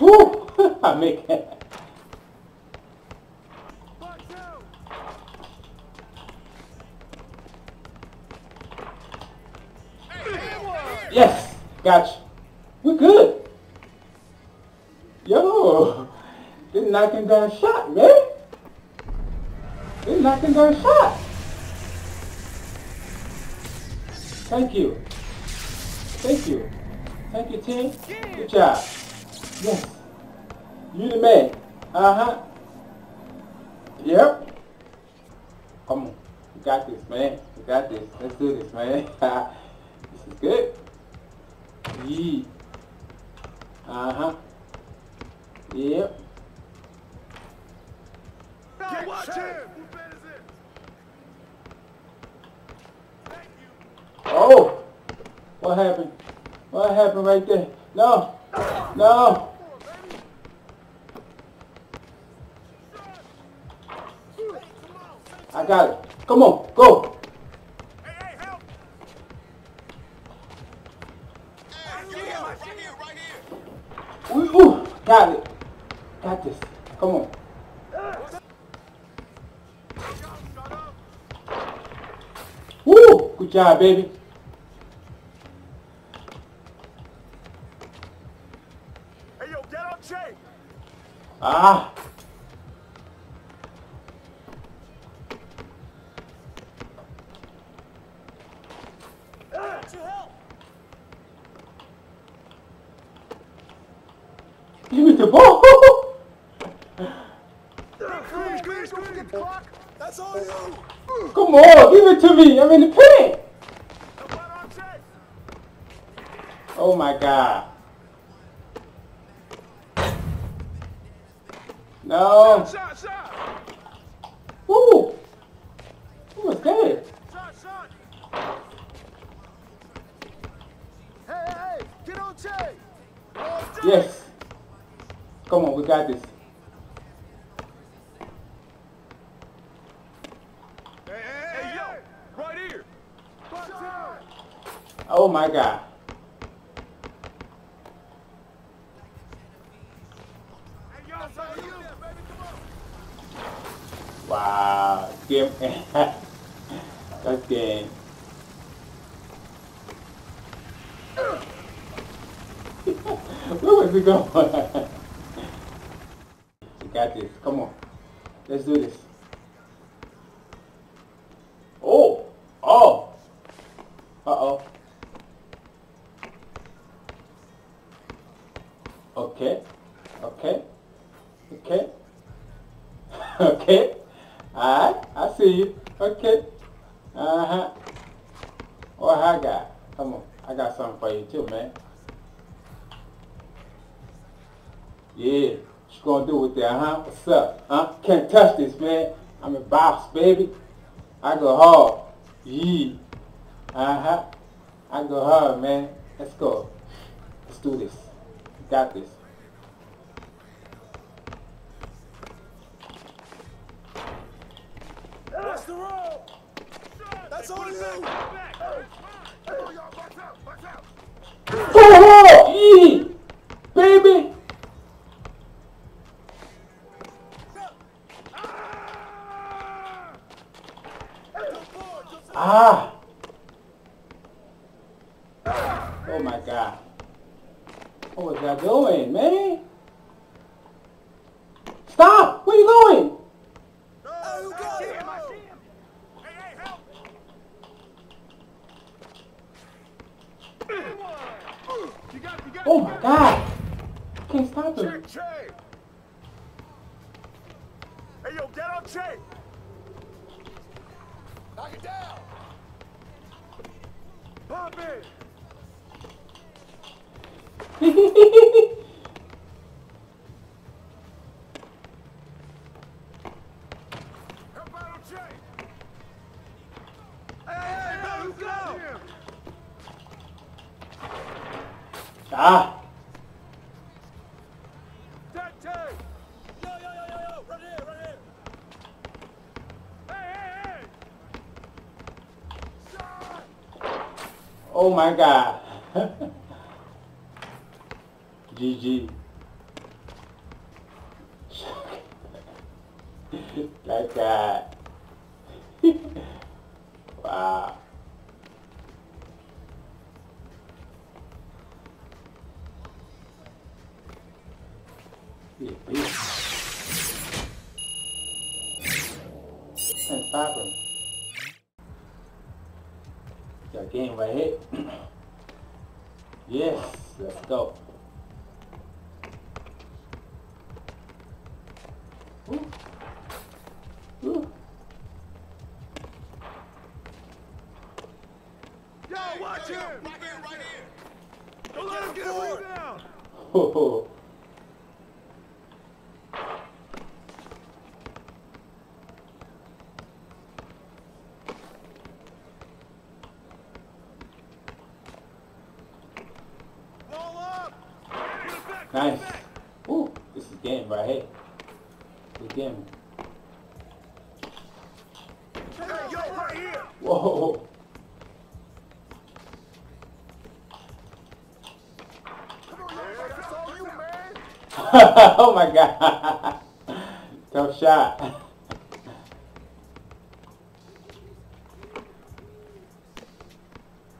Woo! I make it. Yes, gotcha. We're good. Yo, this knocking down shot, man. This knocking down shot. Thank you. Thank you. Thank you, team. Good job. Yes. You the man. Uh-huh. Yep. Come on. You got this, man. You got this. Let's do this, man. This is good. Yee. Uh-huh. Yep. Hey, watch him. Oh! What happened? What happened right there? No! No! I got it. Come on, go! Hey, help! Right here! Ooh, got it! Got this. Come on. Woo! Good job, baby. Ah! Give me the ball! That's all you! Come on, give it to me! I'm in the pit! Oh my god! No! Woo! Who was that? Hey, get on Jay! Yes! Come on, we got this. Hey, yo! Right here! Oh my god! Wow, game. That's game. Where was we going? We got this. Come on. Let's do this. Oh! Oh! Uh-oh. Okay. Okay. Okay. Okay. Alright, I see you. Okay. Uh-huh. Oh, I got. Come on. I got something for you too, man. Yeah. What you gonna do with that, huh? What's up? Huh? Can't touch this, man. I'm a boss, baby. I go hard. Yeah. Uh-huh. I go hard, man. Let's go. Let's do this. You got this. That's all you! Oh, baby! Ah! Oh my god. What was I doing, man? Stop! Where you going? Oh my god! I can't stop him. Hey yo, get up, Jay! Knock it down! Pop it! Help out, Jay! Hey, no, you go! Ah! Yo, yo, yo, yo, yo, right here, right here! Hey, hey, hey! Oh my god! GG. That's that. Wow. And stop him. Got game right here. Yes, let's go. Ooh. Ooh. Yo, watch him! Right here! Don't let him get a rebound! Ho. Nice. Ooh, this is game right here. This is game. Hey, yo, right here. Whoa. Oh my god. Tough shot.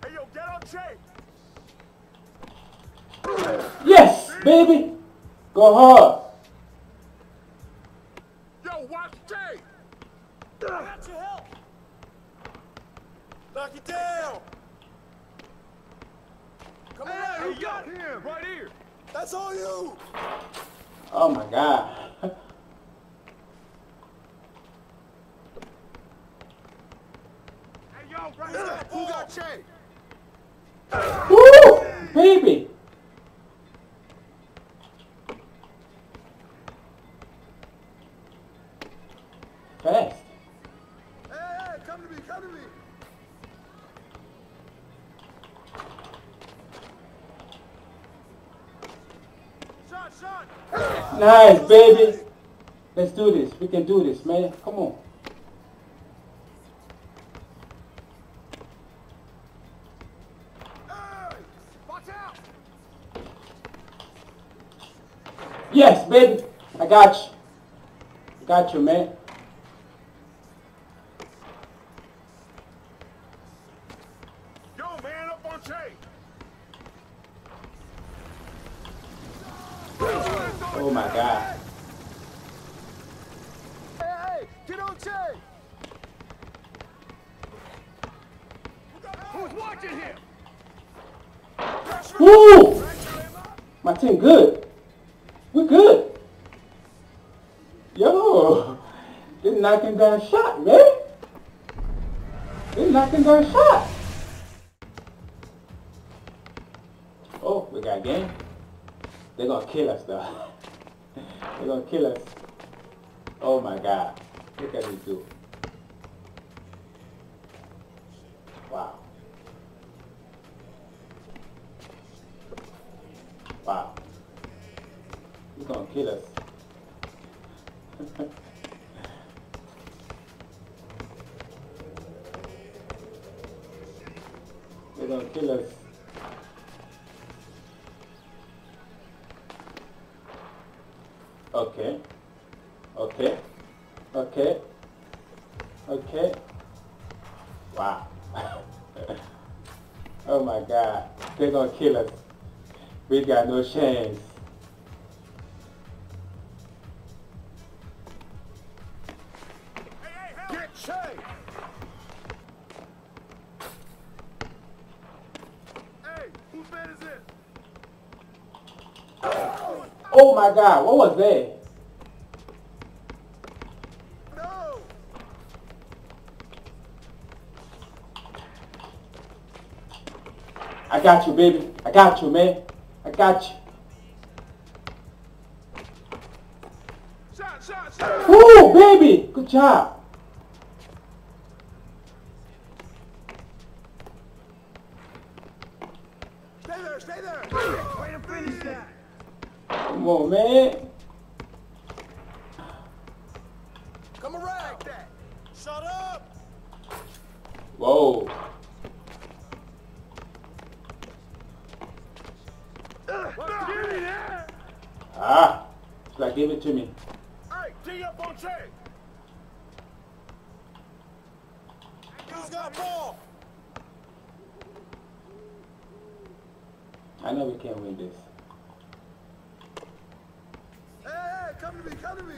Hey, yo, get up, Jay. Yes. Baby, go hard. Yo, watch Jay. Got your help. Knock it down. Come on, you got him right here. That's all you. Oh my God. Hey, yo, right here. Who got Jay? Woo, baby. Fast. Hey, come to me. Shot. Nice, baby. Let's do this. We can do this, man. Come on. Hey, watch out. Yes, baby. I got you. Got you, man. Oh my God. Hey, get on Jay. Who's watching him? Woo! My team good. We're good. Yo, they're knocking down a shot, man. They're knocking down a shot. Oh, we got a game. They're gonna kill us though. They're gonna kill us. Oh my God. Look at this dude. Wow. Wow. He's gonna kill us. They're gonna kill us. Okay. Wow. Oh my God. They're gonna kill us. We got no chance. Hey, get Jay. Hey, whose man is it? Oh my God, what was that? I got you, baby. I got you, man. I got you. Shot. Ooh, baby. Good job. Stay there. Way to finish that. Come on, man. Come around. Shut up. Whoa. Let's get it out! Ah, it's like, give it to me. Hey, D up on J. Who's got ball? I know we can't win this. Hey, hey, come to me, come to me.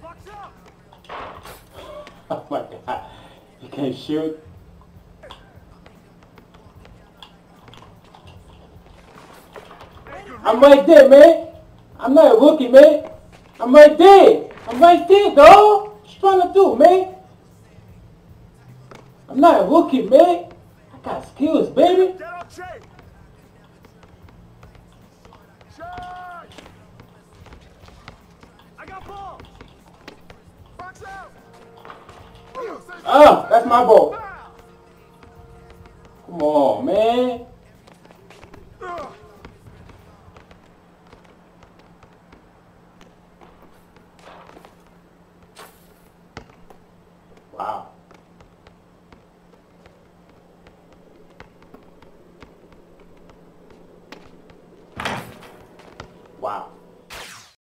Box up. Oh my God, you can't shoot. I'm right there, man. I'm not a rookie, man. I'm right there. I'm right there, dog. What you trying to do, man? I'm not a rookie, man. I got skills, baby. Oh, that's my ball. Come on, man.